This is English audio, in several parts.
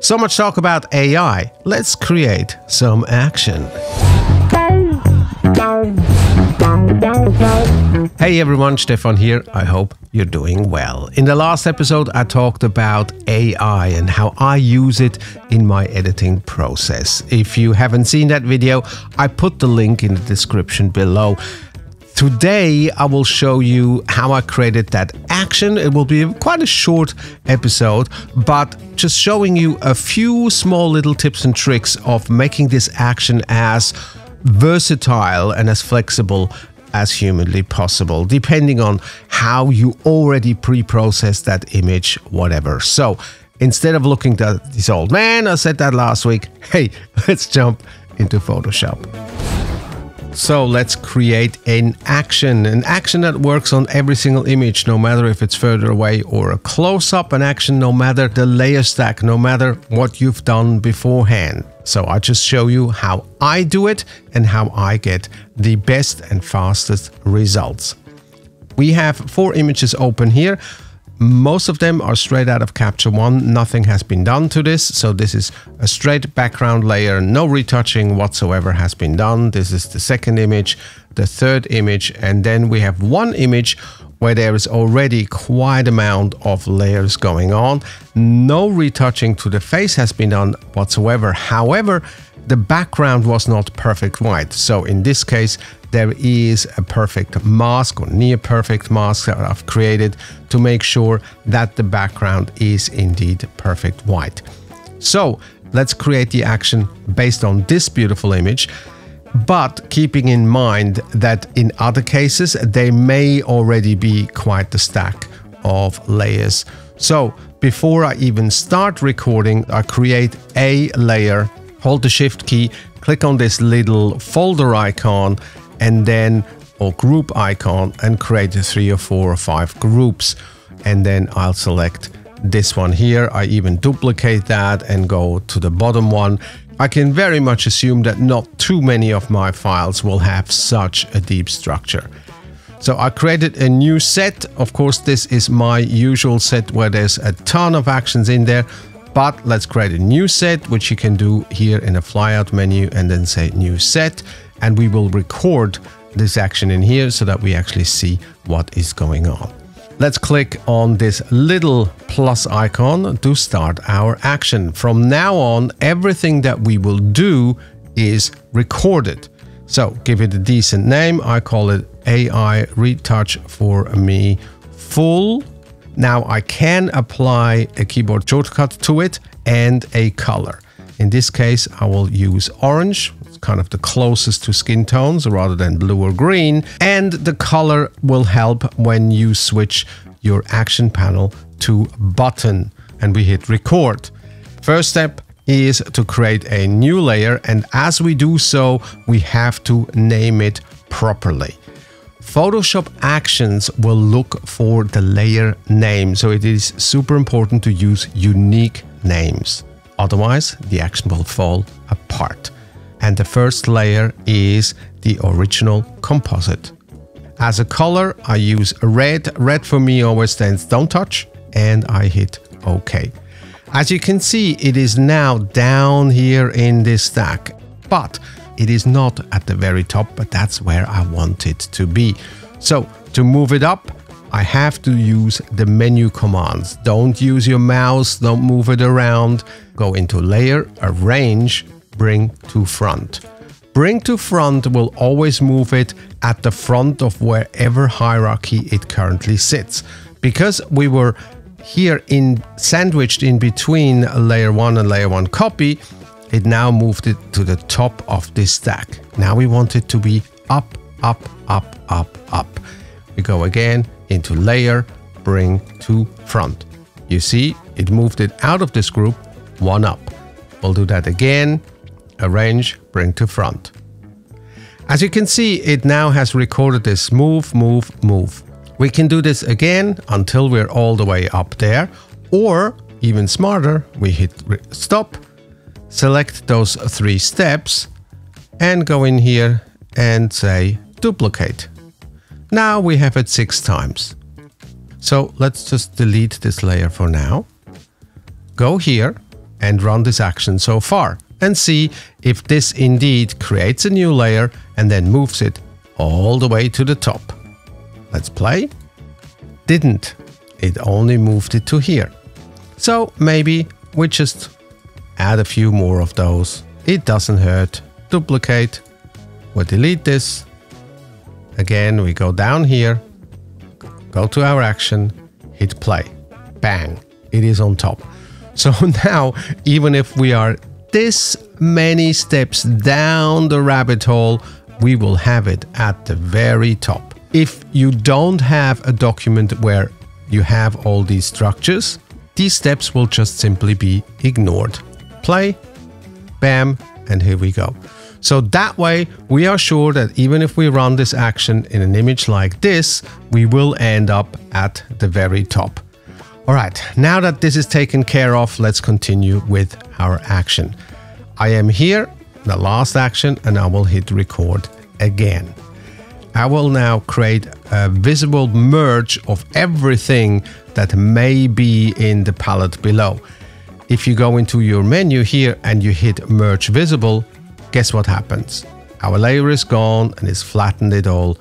So much talk about AI. Let's create some action. Hey everyone, Stefan here. I hope you're doing well. In the last episode, I talked about AI and how I use it in my editing process. If you haven't seen that video, I put the link in the description below. Today, I will show you how I created that action. It will be quite a short episode, but just showing you a few small little tips and tricks of making this action as versatile and as flexible as humanly possible, depending on how you already pre-process that image, whatever. So instead of looking at this old man, I said that last week, hey, let's jump into Photoshop. So let's create an action that works on every single image, no matter if it's further away or a close-up, an action no matter the layer stack, no matter what you've done beforehand. So I just show you how I do it and how I get the best and fastest results. We have 4 images open here. Most of them are straight out of Capture One. Nothing has been done to this. So this is a straight background layer. No retouching whatsoever has been done. This is the second image, the third image, and then we have one image where there is already quite an amount of layers going on. No retouching to the face has been done whatsoever. However, the background was not perfect white. So in this case, there is a perfect mask or near perfect mask that I've created to make sure that the background is indeed perfect white. So let's create the action based on this beautiful image, but keeping in mind that in other cases, they may already be quite the stack of layers. So before I even start recording, I create a layer. Hold the Shift key, click on this little folder icon and then, or group icon, and create 3 or 4 or 5 groups. And then I'll select this one here. I even duplicate that and go to the bottom one. I can very much assume that not too many of my files will have such a deep structure. So I created a new set. Of course, this is my usual set where there's a ton of actions in there. But let's create a new set, which you can do here in a flyout menu and then say new set. And we will record this action in here so that we actually see what is going on. Let's click on this little plus icon to start our action. From now on, everything that we will do is recorded. So give it a decent name. I call it AI Retouch4me Full. Now I can apply a keyboard shortcut to it and a color. In this case, I will use orange. It's kind of the closest to skin tones rather than blue or green. And the color will help when you switch your action panel to button and we hit record. First step is to create a new layer. And as we do so, we have to name it properly. Photoshop actions will look for the layer name, so it is super important to use unique names. Otherwise, the action will fall apart. And the first layer is the original composite. As a color, I use red. Red for me always stands don't touch, and I hit OK. As you can see, it is now down here in this stack, but it is not at the very top, but that's where I want it to be. So to move it up, I have to use the menu commands. Don't use your mouse, don't move it around. Go into Layer, Arrange, Bring to Front. Bring to Front will always move it at the front of wherever hierarchy it currently sits. Because we were here sandwiched in between Layer 1 and Layer 1 Copy, it now moved it to the top of this stack. Now we want it to be up, up, up, up, up. We go again into Layer, Bring to Front. You see, it moved it out of this group, one up. We'll do that again, Arrange, Bring to Front. As you can see, it now has recorded this move, move, move. We can do this again until we're all the way up there, or even smarter, we hit stop. Select those 3 steps and go in here and say duplicate. Now we have it 6 times. So let's just delete this layer for now. Go here, and run this action so far and see if this indeed creates a new layer and then moves it all the way to the top. Let's play. Didn't. It only moved it to here. So maybe we just add a few more of those. It doesn't hurt. Duplicate. We'll delete this. Again, we go down here, go to our action, hit play. Bang. It is on top. So now, even if we are this many steps down the rabbit hole, we will have it at the very top. If you don't have a document where you have all these structures, these steps will just simply be ignored. Play, bam, and here we go. So that way we are sure that even if we run this action in an image like this, we will end up at the very top. All right, now that this is taken care of, let's continue with our action. I am here, the last action, and I will hit record again. I will now create a visible merge of everything that may be in the palette below. If you go into your menu here and you hit merge visible, guess what happens? Our layer is gone and it's flattened it all.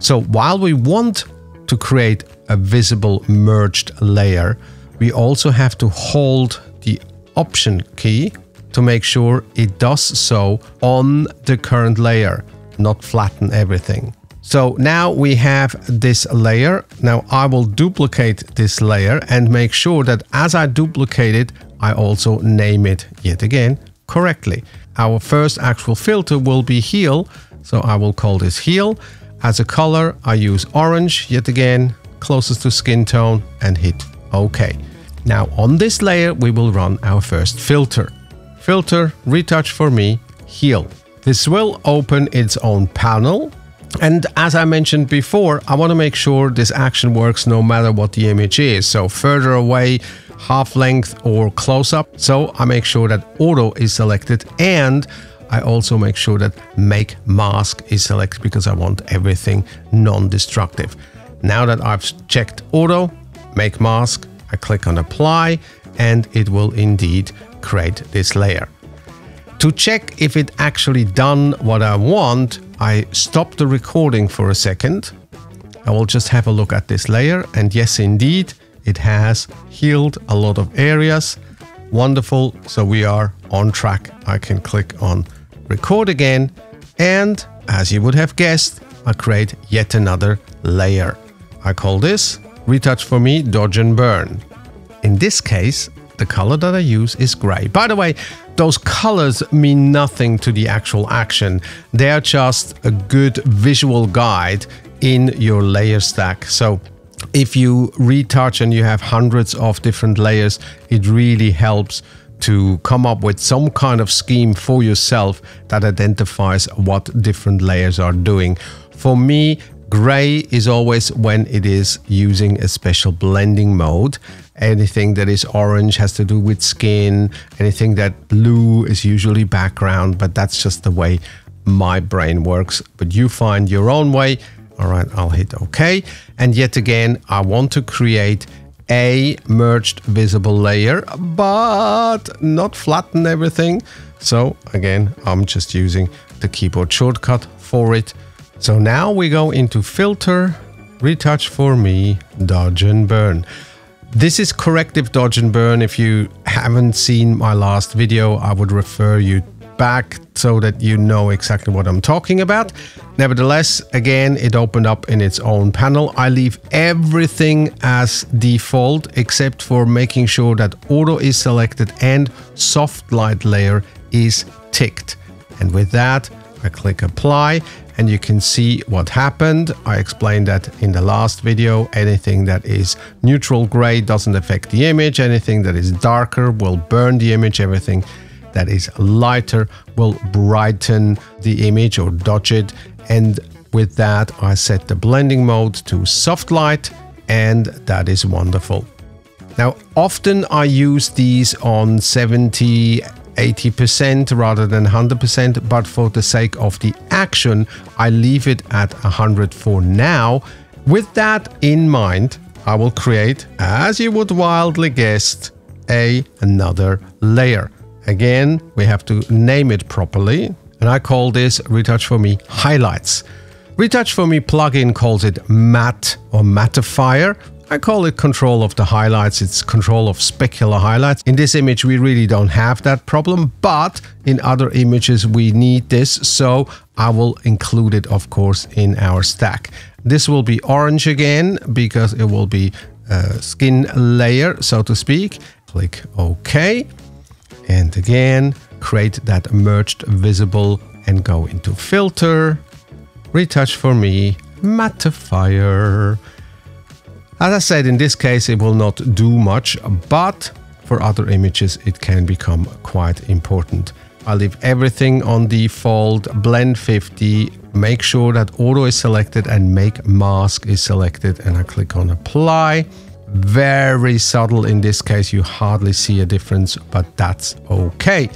So while we want to create a visible merged layer, we also have to hold the Option key to make sure it does so on the current layer, not flatten everything. So now we have this layer. Now I will duplicate this layer and make sure that as I duplicate it, I also name it yet again correctly. Our first actual filter will be Heal, so I will call this Heal. As a color, I use orange yet again, closest to skin tone, and hit OK. Now on this layer, we will run our first filter. Filter, Retouch4me, Heal. This will open its own panel. And as I mentioned before, I want to make sure this action works no matter what the image is. So further away, half length or close up. So I make sure that auto is selected, and I also make sure that make mask is selected because I want everything non-destructive. Now that I've checked auto, make mask, I click on apply and it will indeed create this layer. To check if it actually done what I want, I stop the recording for a second. I will just have a look at this layer, and yes indeed, it has healed a lot of areas. Wonderful, so we are on track. I can click on record again, and as you would have guessed, I create yet another layer. I call this Retouch4me Dodge and Burn. In this case, the color that I use is gray. By the way, those colors mean nothing to the actual action. They are just a good visual guide in your layer stack. So if you retouch and you have hundreds of different layers, it really helps to come up with some kind of scheme for yourself that identifies what different layers are doing. For me, gray is always when it is using a special blending mode. Anything that is orange has to do with skin. Anything that blue is usually background, but that's just the way my brain works. But you find your own way. All right, I'll hit OK. And yet again, I want to create a merged visible layer, but not flatten everything. So again, I'm just using the keyboard shortcut for it. So now we go into Filter, Retouch4me, Dodge and Burn. This is corrective dodge and burn. If you haven't seen my last video, I would refer you back so that you know exactly what I'm talking about. Nevertheless, again, it opened up in its own panel. I leave everything as default, except for making sure that auto is selected and soft light layer is ticked. And with that, I click apply and you can see what happened. I explained that in the last video. Anything that is neutral gray doesn't affect the image. Anything that is darker will burn the image. Everything that is lighter will brighten the image or dodge it. And with that, I set the blending mode to soft light, and that is wonderful. Now, often I use these on 70–80% rather than 100%, but for the sake of the action, I leave it at 100 for now. With that in mind, I will create, as you would wildly guess, another layer. Again, we have to name it properly, and I call this Retouch4me Highlights. Retouch4me plugin calls it matte or mattifier. I call it control of the highlights. It's control of specular highlights. In this image, we really don't have that problem, but in other images, we need this. So I will include it, of course, in our stack. This will be orange again, because it will be a skin layer, so to speak. Click OK. And again, create that merged visible and go into filter, Retouch4me, mattifier. As I said, in this case, it will not do much, but for other images, it can become quite important. I leave everything on default, blend 50, make sure that auto is selected and make mask is selected, and I click on apply. Very subtle in this case, you hardly see a difference, but that's okay.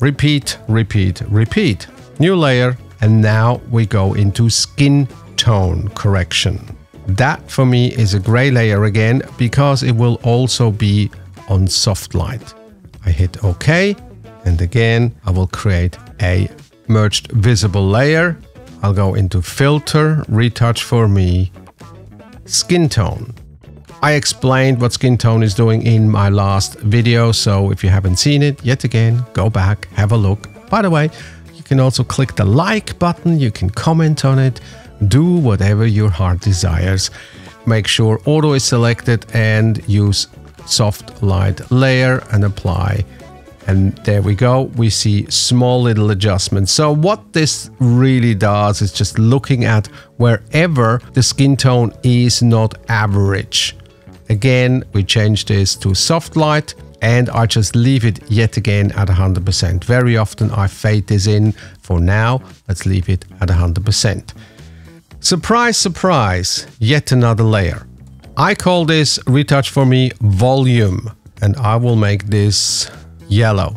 Repeat, repeat, repeat. New layer, and now we go into skin tone correction. That for me is a gray layer again, because it will also be on soft light. I hit OK, and again I will create a merged visible layer. I'll go into filter, Retouch4me, skin tone. I explained what skin tone is doing in my last video, so if you haven't seen it yet, again go back, have a look. By the way, you can also click the like button, you can comment on it. Do whatever your heart desires. Make sure auto is selected and use soft light layer and apply. And there we go. We see small little adjustments. So what this really does is just looking at wherever the skin tone is not average. Again, we change this to soft light and I just leave it yet again at 100%. Very often I fade this in. For now, let's leave it at 100%. Surprise, surprise, yet another layer. I call this Retouch4me Volume, and I will make this yellow.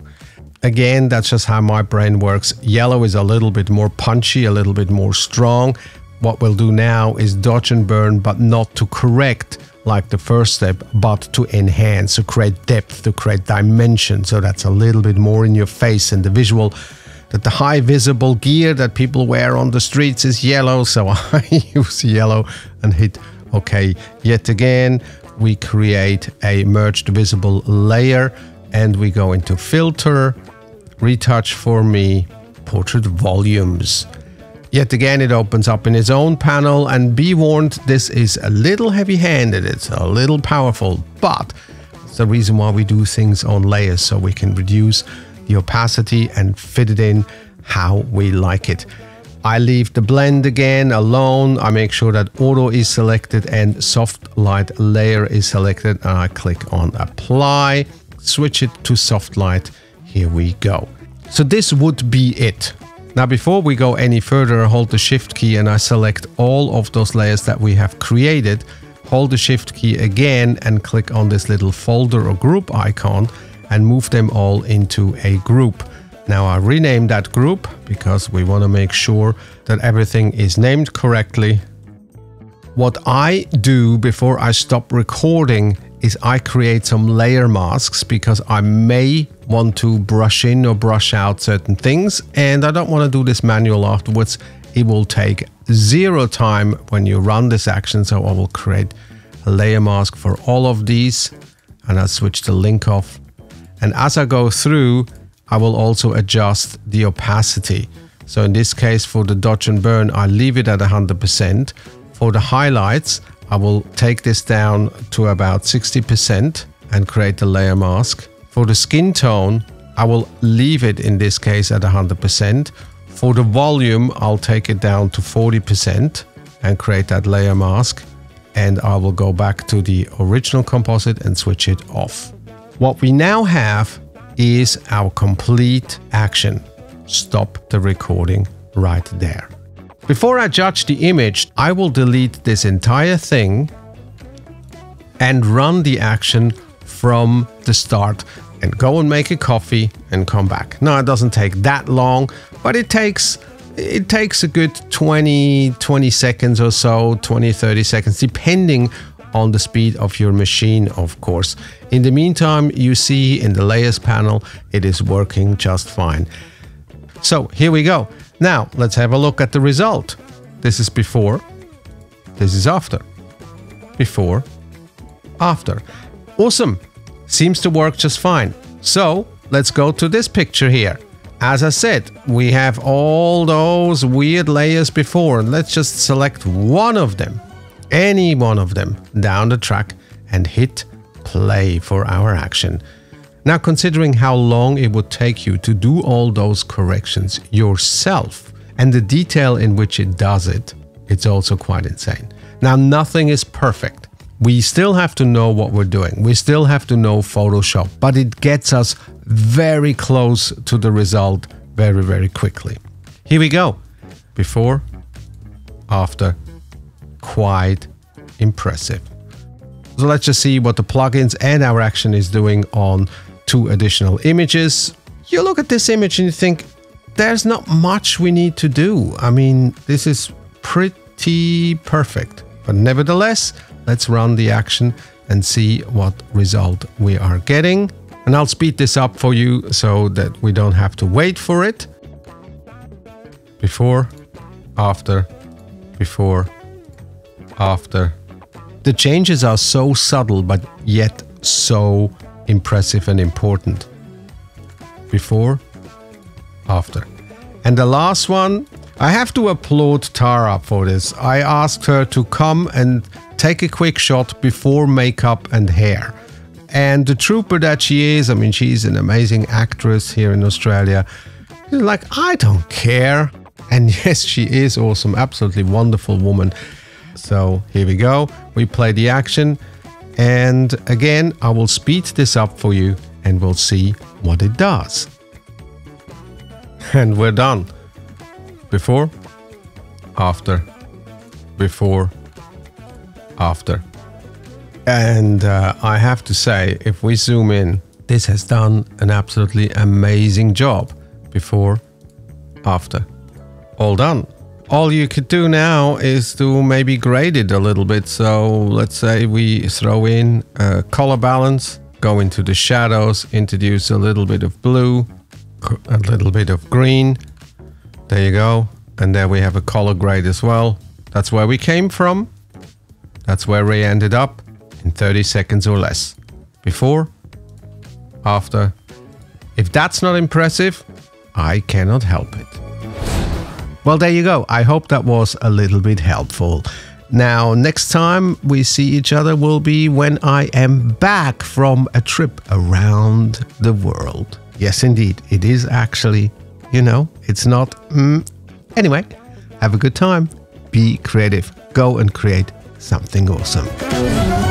Again, that's just how my brain works. Yellow is a little bit more punchy, a little bit more strong. What we'll do now is dodge and burn, but not to correct like the first step, but to enhance, to create depth, to create dimension. So that's a little bit more in your face and the visual. That the high visible gear that people wear on the streets is yellow, so I use yellow and hit OK. Yet again, we create a merged visible layer and we go into filter, Retouch4me, portrait volumes. Yet again, it opens up in its own panel, and be warned, this is a little heavy-handed, it's a little powerful, but it's the reason why we do things on layers, so we can reduce the opacity and fit it in how we like it. I leave the blend again alone. I make sure that auto is selected and soft light layer is selected, and I click on apply, switch it to soft light. Here we go. So this would be it. Now, before we go any further, I hold the shift key and I select all of those layers that we have created. Hold the shift key again and click on this little folder or group icon and move them all into a group. Now I rename that group because we want to make sure that everything is named correctly. What I do before I stop recording is I create some layer masks because I may want to brush in or brush out certain things, and I don't want to do this manual afterwards. It will take zero time when you run this action, so I will create a layer mask for all of these, and I'll switch the link off. And as I go through, I will also adjust the opacity. So in this case, for the dodge and burn, I leave it at 100%. For the highlights, I will take this down to about 60% and create a layer mask. For the skin tone, I will leave it in this case at 100%. For the volume, I'll take it down to 40% and create that layer mask. And I will go back to the original composite and switch it off. What we now have is our complete action. Stop the recording right there. Before I judge the image, I will delete this entire thing and run the action from the start and go and make a coffee and come back. Now, it doesn't take that long, but it takes a good 20 seconds or so, 20, 30 seconds, depending on the speed of your machine, of course. In the meantime, you see in the layers panel, it is working just fine. So here we go. Now let's have a look at the result. This is before, this is after, before, after. Awesome, seems to work just fine. So let's go to this picture here. As I said, we have all those weird layers before. Let's just select one of them, any one of them, down the track and hit play for our action. Now, considering how long it would take you to do all those corrections yourself and the detail in which it does it, it's also quite insane. Now, nothing is perfect. We still have to know what we're doing. We still have to know Photoshop, but it gets us very close to the result very, very quickly. Here we go. Before, after, quite impressive. So let's just see what the plugins and our action is doing on two additional images. You look at this image and you think, there's not much we need to do. I mean, this is pretty perfect, but nevertheless, let's run the action and see what result we are getting. And I'll speed this up for you so that we don't have to wait for it. Before, after, before, after. The changes are so subtle, but yet so impressive and important. Before, after. And the last one, I have to applaud Tara for this. I asked her to come and take a quick shot before makeup and hair. And the trooper that she is, I mean, she's an amazing actress here in Australia. She's like, I don't care. And yes, she is awesome, absolutely wonderful woman. So here we go. We play the action. And again, I will speed this up for you and we'll see what it does. And we're done. Before, after, before, after. And I have to say, if we zoom in, this has done an absolutely amazing job. Before, after, all done. All you could do now is to maybe grade it a little bit. So let's say we throw in a color balance, go into the shadows, introduce a little bit of blue, a little bit of green. There you go. And there we have a color grade as well. That's where we came from. That's where we ended up. In 30 seconds or less. Before, after. If that's not impressive, I cannot help it. Well, there you go. I hope that was a little bit helpful. Now, next time we see each other will be when I am back from a trip around the world. Yes, indeed. It is actually, you know, it's not. Anyway, have a good time. Be creative. Go and create something awesome.